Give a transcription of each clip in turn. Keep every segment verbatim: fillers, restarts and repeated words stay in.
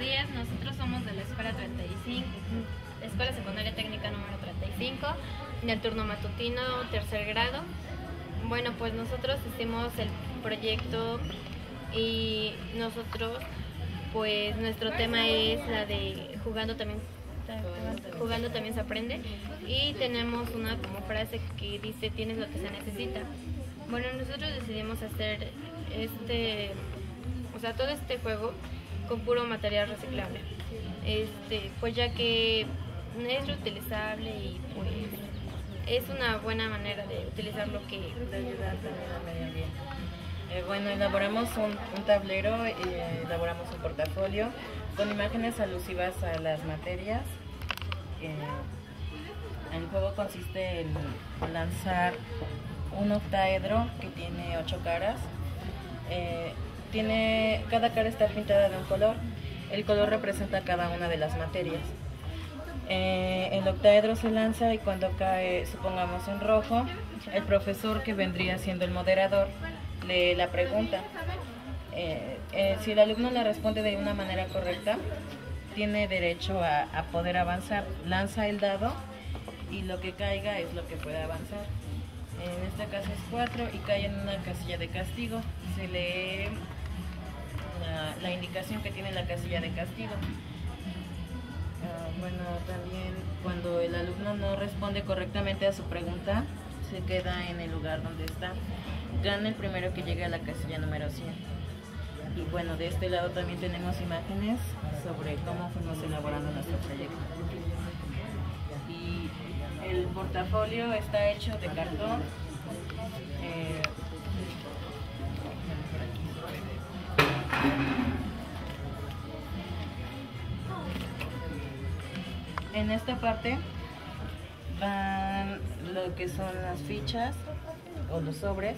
días, nosotros somos de la Escuela treinta y cinco, Escuela Secundaria Técnica número treinta y cinco, del turno matutino, tercer grado. Bueno, pues nosotros hicimos el proyecto y nosotros, pues nuestro tema es la de jugando también, jugando también se aprende, y tenemos una como frase que dice tienes lo que se necesita. Bueno, nosotros decidimos hacer este, o sea, todo este juego con puro material reciclable, este, pues ya que es reutilizable y pues es una buena manera de utilizar lo que de ayudar también al medio ambiente. Eh, bueno, elaboramos un, un tablero, eh, elaboramos un portafolio con imágenes alusivas a las materias. Eh, el juego consiste en lanzar un octaedro que tiene ocho caras. Eh, tiene, cada cara está pintada de un color. El color representa cada una de las materias. Eh, el octaedro se lanza y cuando cae, supongamos en rojo, el profesor, que vendría siendo el moderador, lee la pregunta. Eh, eh, si el alumno la responde de una manera correcta, tiene derecho a, a poder avanzar. Lanza el dado y lo que caiga es lo que puede avanzar. En este caso es cuatro y cae en una casilla de castigo. Se lee la, la indicación que tiene la casilla de castigo. Uh, bueno, también cuando el alumno no responde correctamente a su pregunta, se queda en el lugar donde está. Gana el primero que llegue a la casilla número cien. Y bueno, de este lado también tenemos imágenes sobre cómo fuimos elaborando nuestro proyecto. Y el portafolio está hecho de cartón. Eh, En esta parte van lo que son las fichas o los sobres,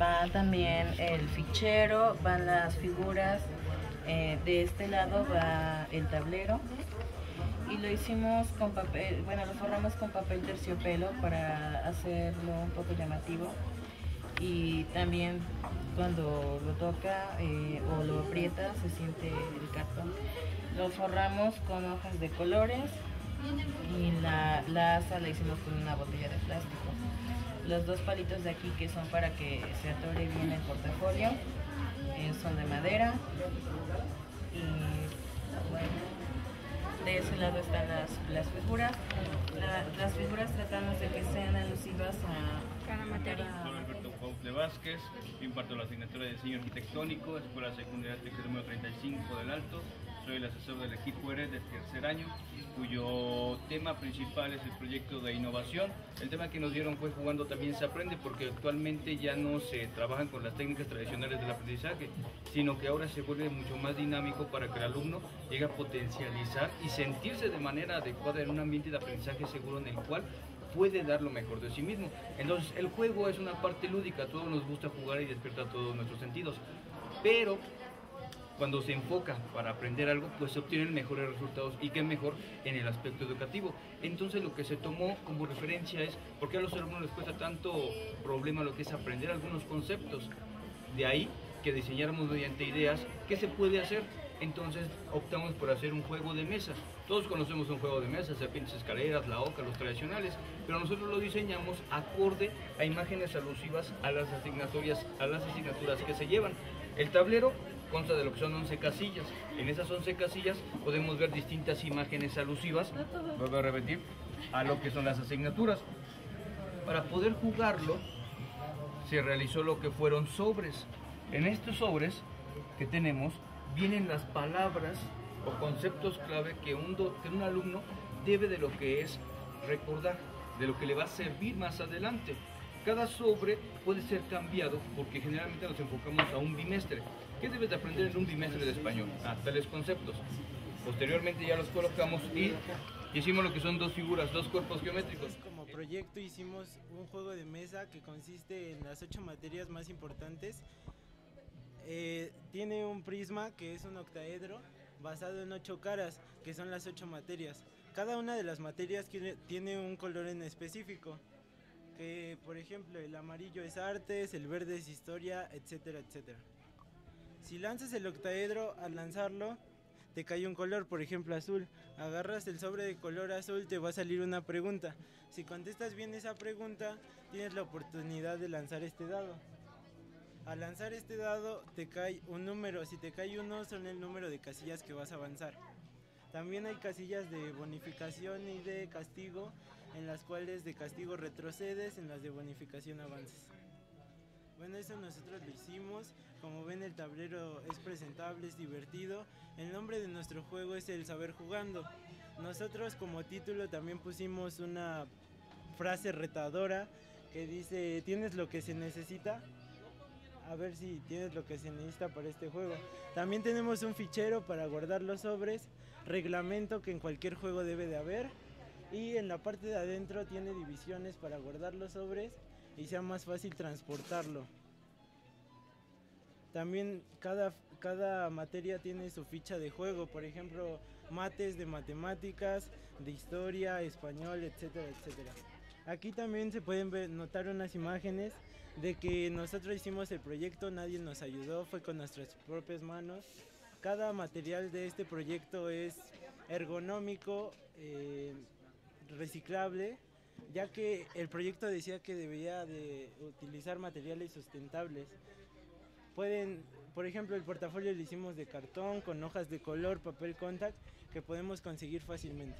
va también el fichero, van las figuras, eh, de este lado va el tablero, y lo hicimos con papel, bueno, lo forramos con papel terciopelo para hacerlo un poco llamativo, y también cuando lo toca eh, o lo aprieta se siente el cartón. Lo forramos con hojas de colores y la, la asa la hicimos con una botella de plástico. Los dos palitos de aquí, que son para que se atore bien el portafolio, eh, son de madera. Y bueno, de ese lado están las, las figuras. La, las figuras tratamos de que sean alusivas a cada materia. Alberto Pau de Vázquez, imparto la asignatura de diseño arquitectónico, Escuela Secundaria Técnica número treinta y cinco del Alto. Soy el asesor del equipo ERES del tercer año, cuyo tema principal es el proyecto de innovación. El tema que nos dieron fue jugando también se aprende, porque actualmente ya no se trabajan con las técnicas tradicionales del aprendizaje, sino que ahora se vuelve mucho más dinámico para que el alumno llegue a potencializar y sentirse de manera adecuada en un ambiente de aprendizaje seguro en el cual puede dar lo mejor de sí mismo. Entonces, el juego es una parte lúdica, a todos nos gusta jugar y despierta todos nuestros sentidos, pero cuando se enfoca para aprender algo, pues se obtienen mejores resultados, y qué mejor en el aspecto educativo. Entonces, lo que se tomó como referencia es por qué a los alumnos les cuesta tanto problema lo que es aprender algunos conceptos. De ahí que diseñáramos mediante ideas qué se puede hacer. Entonces optamos por hacer un juego de mesa. Todos conocemos un juego de mesa, serpientes, escaleras, la oca, los tradicionales, pero nosotros lo diseñamos acorde a imágenes alusivas a las asignaturas, a las asignaturas que se llevan. El tablero consta de lo que son once casillas. En esas once casillas podemos ver distintas imágenes alusivas, vuelvo a repetir, a lo que son las asignaturas. Para poder jugarlo se realizó lo que fueron sobres. En estos sobres que tenemos vienen las palabras o conceptos clave que un, do, que un alumno debe de lo que es recordar, de lo que le va a servir más adelante. Cada sobre puede ser cambiado porque generalmente nos enfocamos a un bimestre. ¿Qué debes de aprender en un bimestre de español? Ah, tales conceptos. Posteriormente ya los colocamos y hicimos lo que son dos figuras, dos cuerpos geométricos. Como proyecto hicimos un juego de mesa que consiste en las ocho materias más importantes. Eh, tiene un prisma que es un octaedro basado en ocho caras, que son las ocho materias. Cada una de las materias tiene un color en específico. Que, por ejemplo, el amarillo es artes, el verde es historia, etcétera, etcétera. Si lanzas el octaedro, al lanzarlo te cayó un color, por ejemplo azul, agarras el sobre de color azul, te va a salir una pregunta. Si contestas bien esa pregunta, tienes la oportunidad de lanzar este dado. Al lanzar este dado te cae un número, si te cae uno son el número de casillas que vas a avanzar. También hay casillas de bonificación y de castigo, en las cuales de castigo retrocedes, en las de bonificación avanzas. Bueno, eso nosotros lo hicimos, como ven el tablero es presentable, es divertido. El nombre de nuestro juego es El Saber Jugando. Nosotros como título también pusimos una frase retadora que dice, ¿tienes lo que se necesita? A ver si tienes lo que se necesita para este juego. También tenemos un fichero para guardar los sobres, reglamento que en cualquier juego debe de haber. Y en la parte de adentro tiene divisiones para guardar los sobres y sea más fácil transportarlo. También cada, cada materia tiene su ficha de juego, por ejemplo, mates de matemáticas, de historia, español, etcétera, etcétera. Aquí también se pueden ver, notar unas imágenes de que nosotros hicimos el proyecto, nadie nos ayudó, fue con nuestras propias manos. Cada material de este proyecto es ergonómico, eh, reciclable, ya que el proyecto decía que debía de utilizar materiales sustentables. Pueden, por ejemplo, el portafolio lo hicimos de cartón, con hojas de color, papel contact, que podemos conseguir fácilmente.